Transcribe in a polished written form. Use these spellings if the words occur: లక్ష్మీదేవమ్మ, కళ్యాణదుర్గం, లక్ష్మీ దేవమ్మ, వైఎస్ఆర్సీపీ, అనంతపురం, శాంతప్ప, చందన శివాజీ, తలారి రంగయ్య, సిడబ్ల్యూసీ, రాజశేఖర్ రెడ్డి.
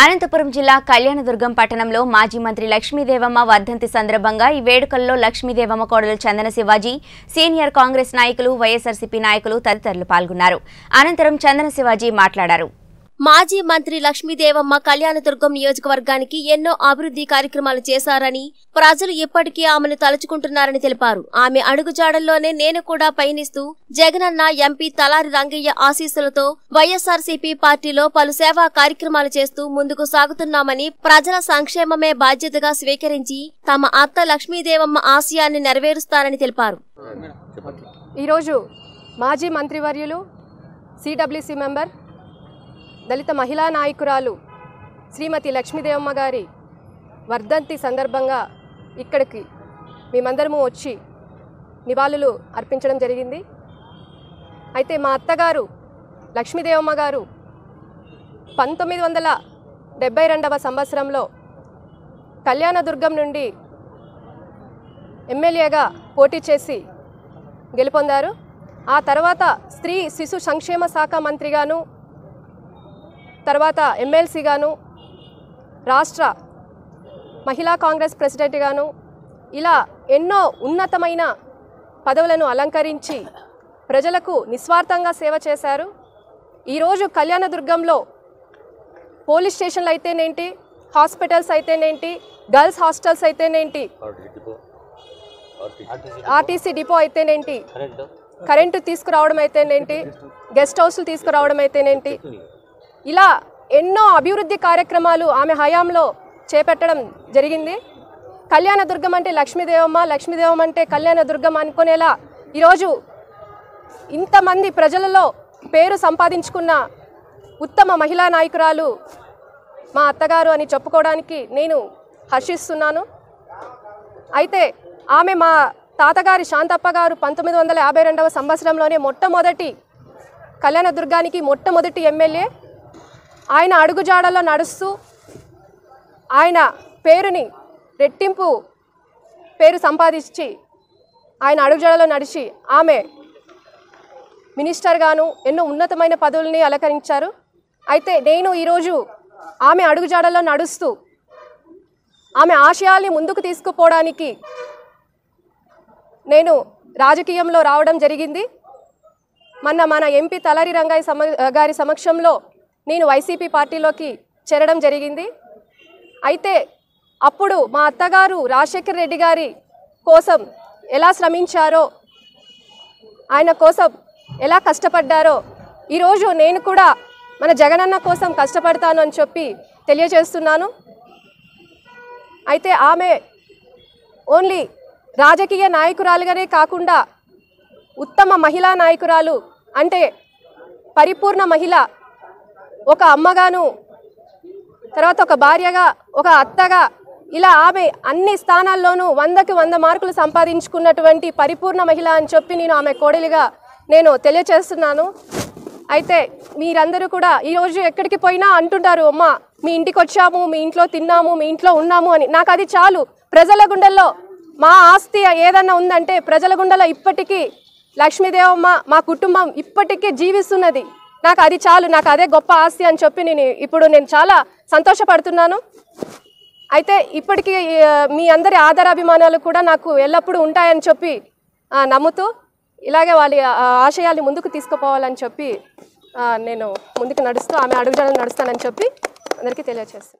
అనంతపురం జిల్లా కళ్యాణదుర్గం పట్టణంలో మాజీ మంత్రి లక్ష్మీ దేవమ్మ వర్ధంతి సందర్భంగా ఈ వేడుకల్లో లక్ష్మీ దేవమ్మ కోడలు చందన శివాజీ, సీనియర్ కాంగ్రెస్ నాయకులు, వైఎస్ఆర్సీపీ నాయకులు తదితరులు పాల్గొన్నారు. అనంతరం చందన శివాజీ మాట్లాడారు. మాజీ మంత్రి లక్ష్మీదేవమ్మ కళ్యాణదుర్గం నియోజకవర్గానికి ఎన్నో అభివృద్ధి కార్యక్రమాలు చేశారని, ప్రజలు ఇప్పటికీ ఆమెను తలుచుకుంటున్నారని తెలిపారు. ఆమె అడుగుజాడల్లోనే నేను కూడా పయనిస్తూ జగనన్న, ఎంపీ తలారి రంగయ్య ఆశీస్సులతో వైఎస్ఆర్సీపీ పార్టీలో పలు సేవా కార్యక్రమాలు చేస్తూ ముందుకు సాగుతున్నామని, ప్రజల సంక్షేమమే బాధ్యతగా స్వీకరించి తమ అత్త లక్ష్మీదేవమ్మ ఆశయాన్ని నెరవేరుస్తారని తెలిపారు. ఈరోజు మాజీ మంత్రివర్యులు, సిడబ్ల్యూసీ మెంబర్, దళిత మహిళా నాయకురాలు శ్రీమతి లక్ష్మీదేవమ్మ గారి వర్ధంతి సందర్భంగా ఇక్కడికి మేమందరము వచ్చి నివాళులు అర్పించడం జరిగింది. అయితే మా అత్తగారు లక్ష్మీదేవమ్మ గారు 1972వ సంవత్సరంలో కళ్యాణదుర్గం నుండి ఎమ్మెల్యేగా పోటీ చేసి గెలుపొందారు. ఆ తర్వాత స్త్రీ శిశు సంక్షేమ శాఖ మంత్రిగాను, తర్వాత ఎమ్మెల్సీగాను, రాష్ట్ర మహిళా కాంగ్రెస్ ప్రెసిడెంట్గాను ఇలా ఎన్నో ఉన్నతమైన పదవులను అలంకరించి ప్రజలకు నిస్వార్థంగా సేవ చేశారు. ఈరోజు కళ్యాణదుర్గంలో పోలీస్ స్టేషన్లు అయితేనేంటి, హాస్పిటల్స్ అయితేనేంటి, గర్ల్స్ హాస్టల్స్ అయితేనేంటి, ఆర్టీసీ డిపో అయితేనేంటి, కరెంటు తీసుకురావడం అయితేనేంటి, గెస్ట్ హౌస్లు తీసుకురావడం అయితేనేంటి, ఇలా ఎన్నో అభివృద్ధి కార్యక్రమాలు ఆమె హయాంలో చేపట్టడం జరిగింది. కళ్యాణదుర్గం అంటే లక్ష్మీదేవమ్మ, లక్ష్మీదేవమ్మ అంటే కళ్యాణదుర్గం అనుకునేలా ఈరోజు ఇంతమంది ప్రజలలో పేరు సంపాదించుకున్న ఉత్తమ మహిళా నాయకురాలు మా అత్తగారు అని చెప్పుకోవడానికి నేను హర్షిస్తున్నాను. అయితే ఆమె మా తాతగారి శాంతప్ప గారు 1952వ సంవత్సరంలోనే మొట్టమొదటి కళ్యాణదుర్గానికి మొట్టమొదటి ఎమ్మెల్యే. ఆయన అడుగుజాడలో నడుస్తూ ఆయన పేరుని రెట్టింపు పేరు సంపాదించి ఆయన అడుగుజాడలో నడిచి ఆమె మినిస్టర్గాను ఎన్నో ఉన్నతమైన పదవుల్ని అలంకరించారు. అయితే నేను ఈరోజు ఆమె అడుగుజాడలో నడుస్తూ ఆమె ఆశయాల్ని ముందుకు తీసుకుపోవడానికి నేను రాజకీయంలో రావడం జరిగింది. మన ఎంపీ తలారి రంగయ్య గారి సమక్షంలో నేను వైసీపీ పార్టీలోకి చేరడం జరిగింది. అయితే అప్పుడు మా అత్తగారు రాజశేఖర్ రెడ్డి గారి కోసం ఎలా శ్రమించారో, ఆయన కోసం ఎలా కష్టపడ్డారో ఈరోజు నేను కూడా మన జగనన్న కోసం కష్టపడతాను అని చెప్పి తెలియజేస్తున్నాను. అయితే ఆమె ఓన్లీ రాజకీయ నాయకురాలుగానే కాకుండా ఉత్తమ మహిళా నాయకురాలు, అంటే పరిపూర్ణ మహిళ, ఒక అమ్మగాను, తర్వాత ఒక భార్యగా, ఒక అత్తగా, ఇలా ఆమె అన్ని స్థానాల్లోనూ 100కి 100 మార్కులు సంపాదించుకున్నటువంటి పరిపూర్ణ మహిళ అని చెప్పి నేను ఆమె కోడలిగా నేను తెలియచేస్తున్నాను. అయితే మీరందరూ కూడా ఈరోజు ఎక్కడికి పోయినా అంటుంటారు, అమ్మ మీ ఇంటికి వచ్చాము, మీ ఇంట్లో తిన్నాము, మీ ఇంట్లో ఉన్నాము అని. నాకు అది చాలు. ప్రజల గుండెల్లో మా ఆస్తి ఏదన్నా ఉందంటే ప్రజల గుండెలో ఇప్పటికీ లక్ష్మీదేవమ్మ, మా కుటుంబం ఇప్పటికీ జీవిస్తున్నది. నాకు అది చాలు, నాకు అదే గొప్ప ఆస్తి అని చెప్పి నేను ఇప్పుడు చాలా సంతోషపడుతున్నాను. అయితే ఇప్పటికీ మీ అందరి ఆదరాభిమానాలు కూడా నాకు ఎల్లప్పుడూ ఉంటాయని చెప్పి నమ్ముతూ ఇలాగే వాళ్ళ ఆశయాల్ని ముందుకు తీసుకుపోవాలని చెప్పి నేను ముందుకు నడుస్తూ ఆమె అడుగుజాడలు నడుస్తానని చెప్పి అందరికీ తెలియజేస్తాను.